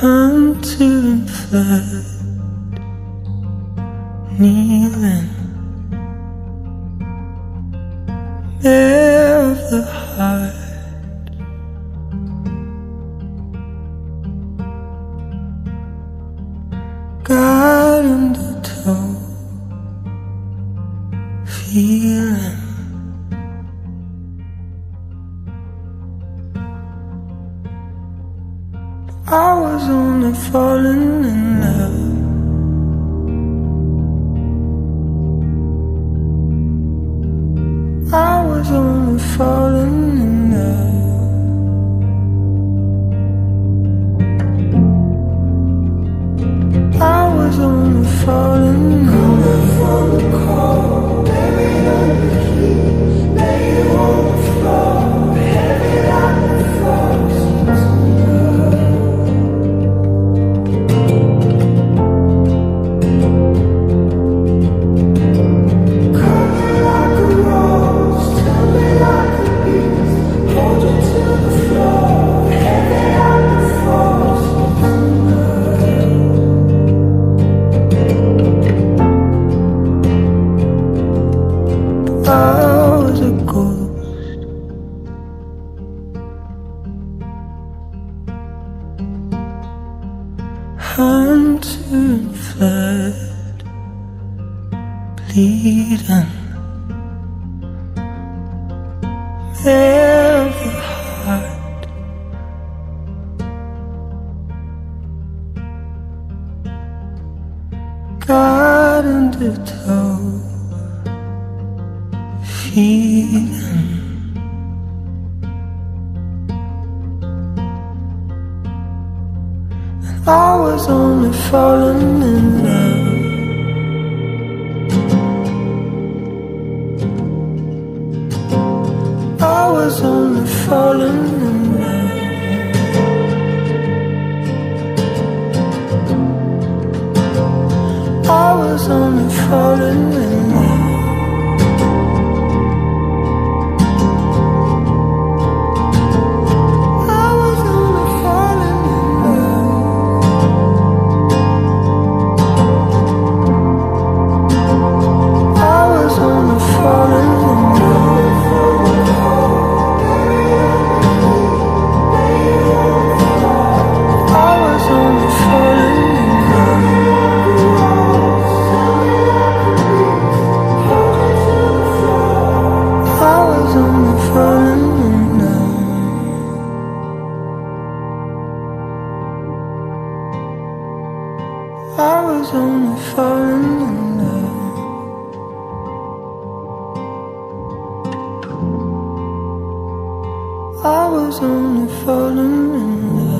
I'm too flat, kneeling bare of the heart. God undertow, feeling I was only falling in love. I was only falling in love. I was only falling in love. Coming from the cold, buried under the keys, laying on the floor, heavy like the frost. Hunted, fled, bleeding, bare of the heart. God undertow, feeding. I was only falling in love. I was only falling in love. I was only falling in love. I was only falling in love. I was only falling in love. I was only falling in love.